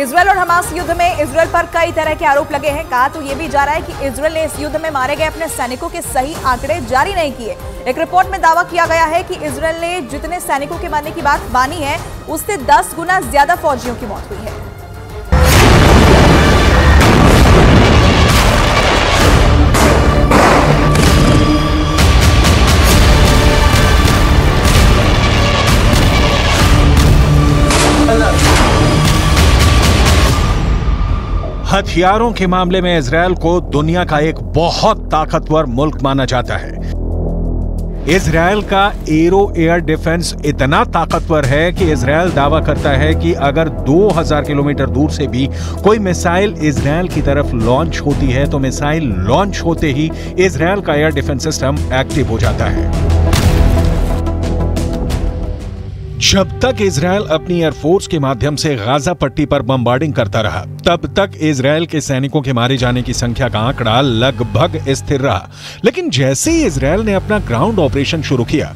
Israel और Hamas युद्ध में इसराइल पर कई तरह के आरोप लगे हैं। कहा तो ये भी जा रहा है कि इसराइल ने इस युद्ध में मारे गए अपने सैनिकों के सही आंकड़े जारी नहीं किए। एक रिपोर्ट में दावा किया गया है कि इसराइल ने जितने सैनिकों के मारने की बात मानी है उससे 10 गुना ज्यादा फौजियों की मौत हुई है। हथियारों के मामले में इजरायल को दुनिया का एक बहुत ताकतवर मुल्क माना जाता है। इजरायल का एरो एयर डिफेंस इतना ताकतवर है कि इजरायल दावा करता है कि अगर 2000 किलोमीटर दूर से भी कोई मिसाइल इजरायल की तरफ लॉन्च होती है तो मिसाइल लॉन्च होते ही इजरायल का एयर डिफेंस सिस्टम एक्टिव हो जाता है। जब तक इजरायल अपनी एयरफोर्स के माध्यम से गाजा पट्टी पर बमबार्डिंग करता रहा तब तक इजरायल के सैनिकों के मारे जाने की संख्या का आंकड़ा लगभग स्थिर रहा, लेकिन जैसे ही इजरायल ने अपना ग्राउंड ऑपरेशन शुरू किया,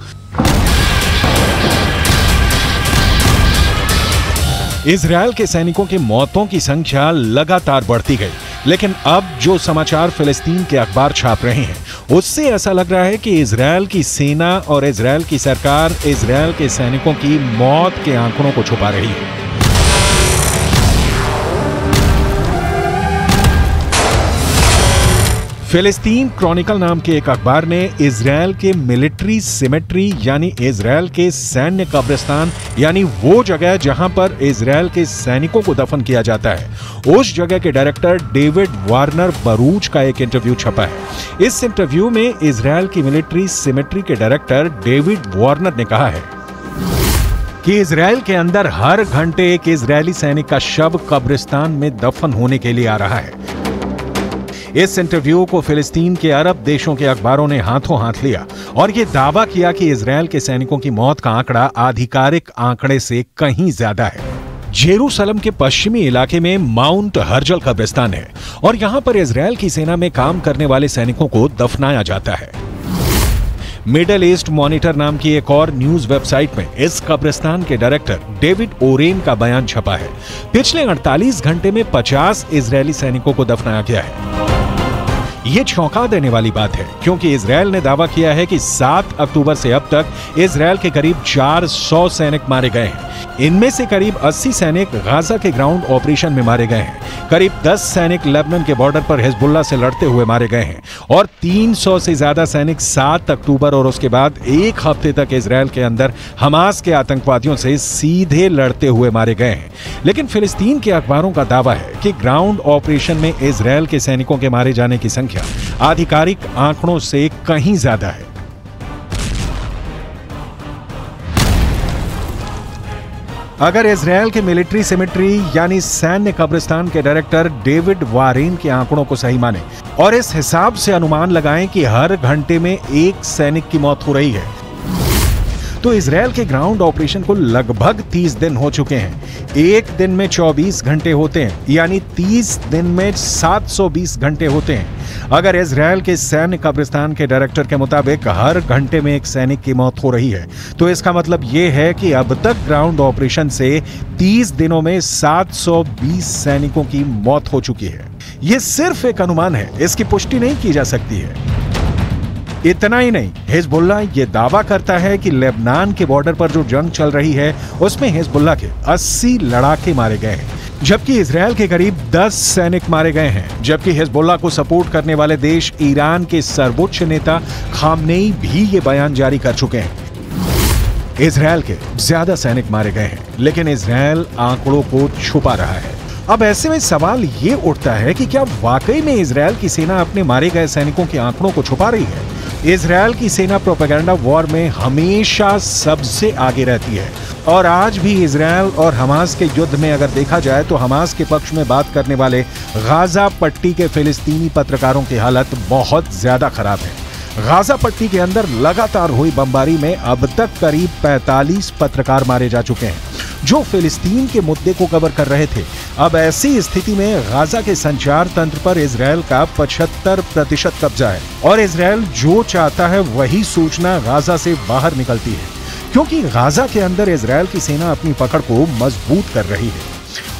इजरायल के सैनिकों की मौतों की संख्या लगातार बढ़ती गई। लेकिन अब जो समाचार फिलिस्तीन के अखबार छाप रहे हैं उससे ऐसा लग रहा है कि इजरायल की सेना और इजरायल की सरकार इजरायल के सैनिकों की मौत के आंकड़ों को छुपा रही है। फिलिस्तीन क्रॉनिकल नाम के एक अखबार ने इजरायल के मिलिट्री सिमेट्री यानी इजरायल के सैन्य कब्रिस्तान यानी वो जगह जहां पर इजरायल के सैनिकों को दफन किया जाता है, उस जगह के डायरेक्टर डेविड वार्नर बरूच का एक इंटरव्यू छपा है। इस इंटरव्यू में इजरायल की मिलिट्री सिमेट्री के डायरेक्टर डेविड वार्नर ने कहा है कि इजरायल के अंदर हर घंटे एक इजरायली सैनिक का शव कब्रिस्तान में दफन होने के लिए आ रहा है। इस इंटरव्यू को फिलिस्तीन के अरब देशों के अखबारों ने हाथों हाथ लिया और ये दावा किया कि इजरायल के सैनिकों की मौत का आंकड़ा आधिकारिक आंकड़े से कहीं ज्यादा है। जेरूसलम के पश्चिमी इलाके में माउंट हर्जल कब्रिस्तान है और यहाँ पर इजरायल की सेना में काम करने वाले सैनिकों को दफनाया जाता है। मिडल ईस्ट मॉनिटर नाम की एक और न्यूज वेबसाइट में इस कब्रिस्तान के डायरेक्टर डेविड ओरेन का बयान छपा है। पिछले 48 घंटे में 50 इजरायली सैनिकों को दफनाया गया है। ये चौंका देने वाली बात है क्योंकि इजरायल ने दावा किया है कि 7 अक्टूबर से अब तक इजरायल के करीब 400 सैनिक मारे गए हैं। इनमें से करीब 80 सैनिक गाजा के ग्राउंड ऑपरेशन में मारे गए हैं, करीब 10 सैनिक लेबनन के बॉर्डर पर हिजबुल्ला से लड़ते हुए मारे गए हैं और 300 से ज्यादा सैनिक 7 अक्टूबर और उसके बाद एक हफ्ते तक इजरायल के अंदर हमास के आतंकवादियों से सीधे लड़ते हुए मारे गए हैं। लेकिन फिलिस्तीन के अखबारों का दावा है कि ग्राउंड ऑपरेशन में इजरायल के सैनिकों के मारे जाने की संख्या आधिकारिक आंकड़ों से कहीं ज्यादा है। अगर इजरायल के मिलिट्री सिमेट्री यानी सैन्य कब्रिस्तान के डायरेक्टर डेविड वारेन के आंकड़ों को सही माने और इस हिसाब से अनुमान लगाएं कि हर घंटे में एक सैनिक की मौत हो रही है तो इजरायल के ग्राउंड ऑपरेशन को लगभग 30 दिन हो चुके हैं। एक दिन में 24 घंटे होते हैं यानी 30 दिन में 720 घंटे होते हैं। अगर इजरायल के सैन्य कब्रिस्तान के डायरेक्टर के मुताबिक हर घंटे में एक सैनिक की मौत हो रही है तो इसका मतलब यह है कि अब तक ग्राउंड ऑपरेशन से 30 दिनों में 720 सैनिकों की मौत हो चुकी है। यह सिर्फ एक अनुमान है, इसकी पुष्टि नहीं की जा सकती है। इतना ही नहीं, हिजबुल्लाह ये दावा करता है कि लेबनान के बॉर्डर पर जो जंग चल रही है उसमें हिजबुल्लाह के 80 लड़ाके मारे गए हैं जबकि इजरायल के करीब 10 सैनिक मारे गए हैं। जबकि हिजबुल्लाह को सपोर्ट करने वाले देश ईरान के सर्वोच्च नेता खामनेई भी ये बयान जारी कर चुके हैं। इजरायल के ज्यादा सैनिक मारे गए हैं लेकिन इजरायल आंकड़ों को छुपा रहा है। अब ऐसे में सवाल ये उठता है कि क्या वाकई में इजरायल की सेना अपने मारे गए सैनिकों के आंकड़ों को छुपा रही है? इजरायल की सेना प्रोपेगेंडा वॉर में हमेशा सबसे आगे रहती है और आज भी इजरायल और हमास के युद्ध में अगर देखा जाए तो हमास के पक्ष में बात करने वाले गाजा पट्टी के फिलिस्तीनी पत्रकारों की हालत बहुत ज्यादा खराब है। गाजा पट्टी के अंदर लगातार हुई बमबारी में अब तक करीब 45 पत्रकार मारे जा चुके हैं जो फिलिस्तीन के मुद्दे को कवर कर रहे थे। अब ऐसी स्थिति में गाजा के संचार तंत्र पर इजरायल का 75% कब्जा है और इजरायल जो चाहता है वही सूचना गाजा से बाहर निकलती है क्योंकि गाजा के अंदर इजरायल की सेना अपनी पकड़ को मजबूत कर रही है।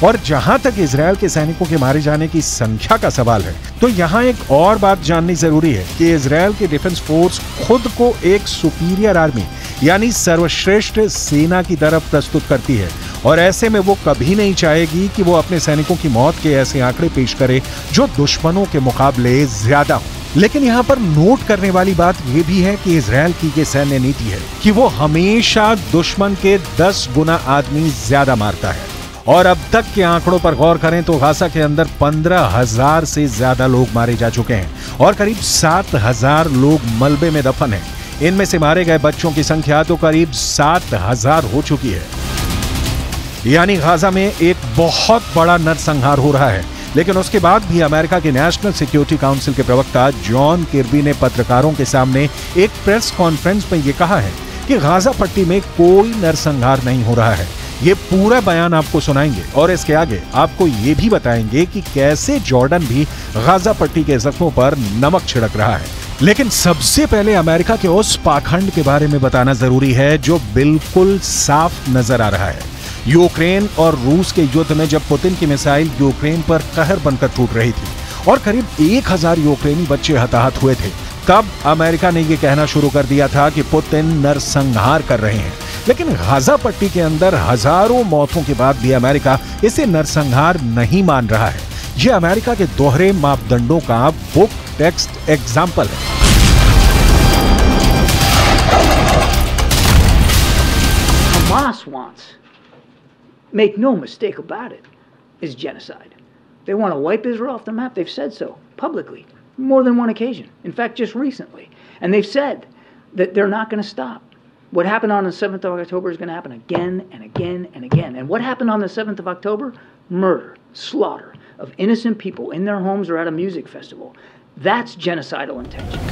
और जहां तक इसराइल के सैनिकों के मारे जाने की संख्या का सवाल है, तो यहां एक और बात जाननी जरूरी है कि इसराइल की डिफेंस फोर्स खुद को एक सुपीरियर आर्मी यानी सर्वश्रेष्ठ सेना की तरफ प्रस्तुत करती है और ऐसे में वो कभी नहीं चाहेगी कि वो अपने सैनिकों की मौत के ऐसे आंकड़े पेश करे जो दुश्मनों के मुकाबले ज्यादा हो। लेकिन यहाँ पर नोट करने वाली बात यह भी है कि इजरायल की ये सैन्य नीति है कि वो हमेशा दुश्मन के 10 गुना आदमी ज्यादा मारता है और अब तक के आंकड़ों पर गौर करें तो गाजा के अंदर 15,000 से ज्यादा लोग मारे जा चुके हैं और करीब 7,000 लोग मलबे में दफन हैं। इनमें से मारे गए बच्चों की संख्या तो करीब 7,000 हो चुकी है, यानी गाजा में एक बहुत बड़ा नरसंहार हो रहा है। लेकिन उसके बाद भी अमेरिका के नेशनल सिक्योरिटी काउंसिल के प्रवक्ता जॉन किर्बी ने पत्रकारों के सामने एक प्रेस कॉन्फ्रेंस में यह कहा है कि गाजा पट्टी में कोई नरसंहार नहीं हो रहा है। ये पूरा बयान आपको सुनाएंगे और इसके आगे आपको ये भी बताएंगे कि कैसे जॉर्डन भी गाजा पट्टी के जख्मों पर नमक छिड़क रहा है। लेकिन सबसे पहले अमेरिका के उस पाखंड के बारे में बताना जरूरी है जो बिल्कुल साफ नजर आ रहा है। यूक्रेन और रूस के युद्ध में जब पुतिन की मिसाइल यूक्रेन पर कहर बनकर टूट रही थी और करीब 1,000 यूक्रेनी बच्चे हताहत हुए थे, तब अमेरिका ने यह कहना शुरू कर दिया था कि पुतिन नरसंहार कर रहे हैं। लेकिन गाजा पट्टी के अंदर हजारों मौतों के बाद भी अमेरिका इसे नरसंहार नहीं मान रहा है। यह अमेरिका के दोहरे मापदंडों का बुक टेक्स्ट एग्जाम्पल है। Make no mistake about it, is genocide. They want to wipe Israel off the map. They've said so publicly, more than one occasion. In fact, just recently. And they've said that they're not going to stop. What happened on the 7th of October is going to happen again and again and again. And what happened on the 7th of October? Murder, slaughter of innocent people in their homes or at a music festival. That's genocidal intention.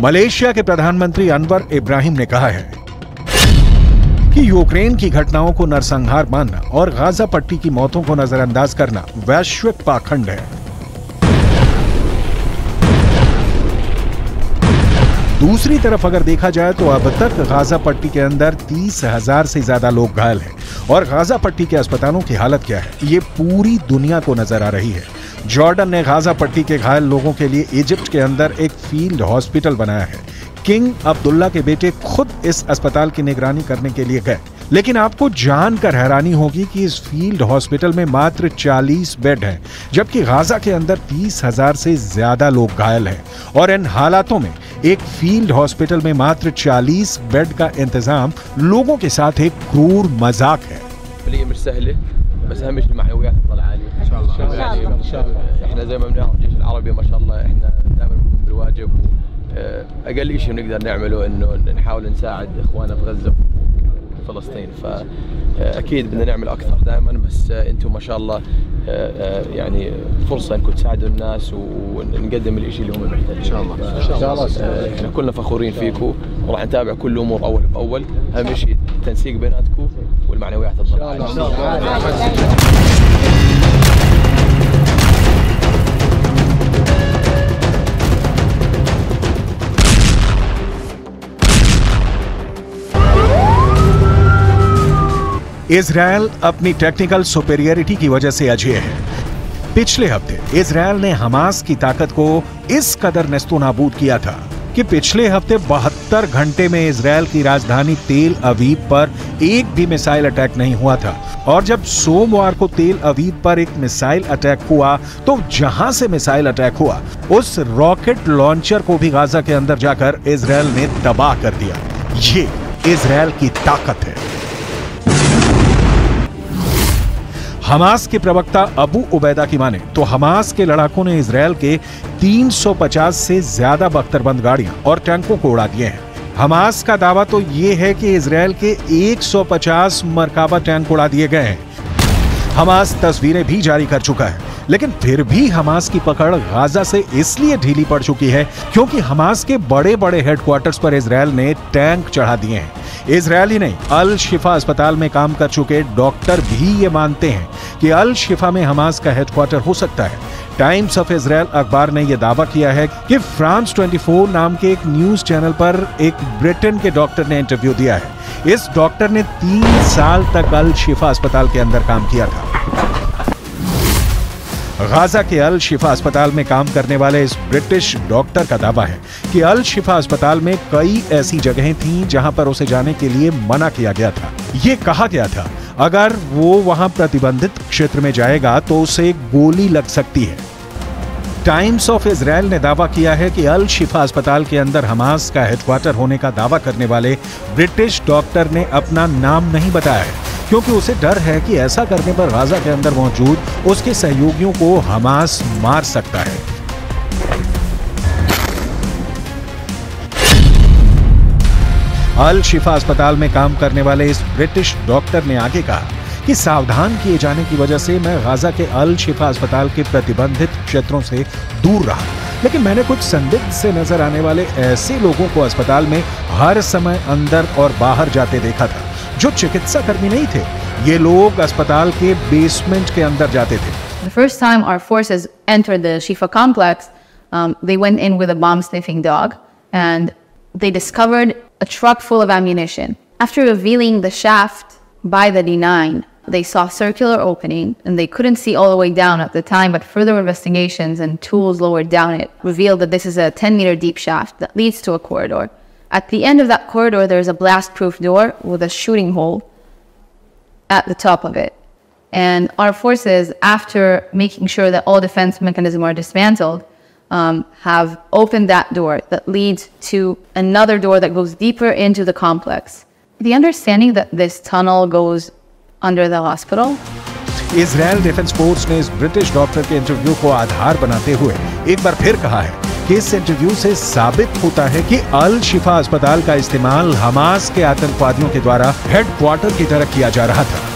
Malaysia के प्रधानमंत्री अनवर इब्राहिम ने कहा है कि Ukraine की घटनाओं को नरसंहार मानना और गाजा पट्टी की मौतों को नजरअंदाज करना वैश्विक पाखंड है। दूसरी तरफ अगर देखा जाए तो अब तक गाजा पट्टी के अंदर 30,000 से ज्यादा लोग घायल हैं और गाजा पट्टी के अस्पतालों की हालत क्या है, ये पूरी दुनिया को नजर आ रही है। जॉर्डन ने गाजा पट्टी के घायल लोगों के लिए इजिप्ट के अंदर एक फील्ड हॉस्पिटल बनाया है। किंग अब्दुल्ला के बेटे खुद इस अस्पताल की निगरानी करने के लिए गए, लेकिन आपको जानकर हैरानी होगी कि इस फील्ड हॉस्पिटल में मात्र 40 बेड हैं, जबकि गाजा के अंदर 30,000 से ज्यादा लोग घायल हैं और इन हालातों में एक फील्ड हॉस्पिटल में मात्र 40 बेड का इंतजाम लोगों के साथ एक क्रूर मजाक है। فلسطين فاكيد بدنا نعمل اكثر دائما بس انتم ما شاء الله يعني فرصه انكم تساعدوا الناس ونقدم الاشي اللي هم محتاجين ان شاء الله احنا كلنا فخورين فيكم وراح نتابع كل الامور اول باول اهم شيء التنسيق بيناتكم والمعنويات الطيبه इजरायल अपनी टेक्निकल सुपीरियरिटी की वजह से अजय है। पिछले हफ्ते इजरायल ने हमास की ताकत को इस कदर नेस्तोनाबूद किया था कि पिछले हफ्ते 72 घंटे में इजरायल की राजधानी तेल अवीव पर एक भी मिसाइल अटैक नहीं हुआ था और जब सोमवार को तेल अवीव पर एक मिसाइल अटैक हुआ तो जहां से मिसाइल अटैक हुआ उस रॉकेट लॉन्चर को भी गाजा के अंदर जाकर इजरायल ने तबाह कर दिया। ये इजरायल की ताकत है। हमास के प्रवक्ता अबू उबैदा की माने तो हमास के लड़ाकों ने इजरायल के 350 से ज्यादा बख्तरबंद गाड़ियां और टैंकों को उड़ा दिए हैं। हमास का दावा तो ये है कि इजरायल के 150 मरकाबा टैंक उड़ा दिए गए हैं। हमास तस्वीरें भी जारी कर चुका है, लेकिन फिर भी हमास की पकड़ गाजा से इसलिए ढीली पड़ चुकी है क्योंकि हमास के बड़े बड़े हेडक्वार्टर्स पर इजरायल ने टैंक चढ़ा दिए हैं। इजरायल ही नहीं, अल शिफा अस्पताल में काम कर चुके डॉक्टर भी ये मानते हैं कि अल शिफा में हमास का हेडक्वार्टर हो सकता है। टाइम्स ऑफ इजरायल अखबार ने यह दावा किया है कि फ्रांस 24 नाम के एक न्यूज चैनल पर एक ब्रिटेन के डॉक्टर ने इंटरव्यू दिया है। इस डॉक्टर ने 3 साल तक अल शिफा अस्पताल के अंदर काम किया था। गाजा के अल शिफा अस्पताल में काम करने वाले इस ब्रिटिश डॉक्टर का दावा है कि अल शिफा अस्पताल में कई ऐसी जगहें थीं जहां पर उसे जाने के लिए मना किया गया था। ये कहा गया था अगर वो वहां प्रतिबंधित क्षेत्र में जाएगा तो उसे गोली लग सकती है। टाइम्स ऑफ इजरायल ने दावा किया है कि अल शिफा अस्पताल के अंदर हमास का हेडक्वार्टर होने का दावा करने वाले ब्रिटिश डॉक्टर ने अपना नाम नहीं बताया है क्योंकि उसे डर है कि ऐसा करने पर गाजा के अंदर मौजूद उसके सहयोगियों को हमास मार सकता है। अल शिफा अस्पताल में काम करने वाले इस ब्रिटिश डॉक्टर ने आगे कहा कि सावधान किए जाने की वजह से मैं गाजा के अल शिफा अस्पताल के प्रतिबंधित क्षेत्रों से दूर रहा, लेकिन मैंने कुछ संदिग्ध से नजर आने वाले ऐसे लोगों को अस्पताल में हर समय अंदर और बाहर जाते देखा था जो चिकित्सा कर्मी नहीं थे। ये लोग अस्पताल के बेसमेंट के अंदर जाते थे। The first time our forces entered the Shifa complex, they went in with a bomb-sniffing dog and they discovered a truck full of ammunition. After revealing the shaft by the D9, they saw circular opening and they couldn't see all the way down at the time, but further investigations and tools lowered down it revealed that this is a 10-meter deep shaft that leads to a corridor. At the end of that corridor, there is a blast-proof door with a shooting hole at the top of it. And our forces, after making sure that all defense mechanisms are dismantled, have opened that door that leads to another door that goes deeper into the complex. The understanding that this tunnel goes under the hospital. Israel defence force ने इस British doctor के interview को आधार बनाते हुए एक बार फिर कहा है कि इस इंटरव्यू से साबित होता है कि अल शिफा अस्पताल का इस्तेमाल हमास के आतंकवादियों के द्वारा हेडक्वार्टर की तरह किया जा रहा था।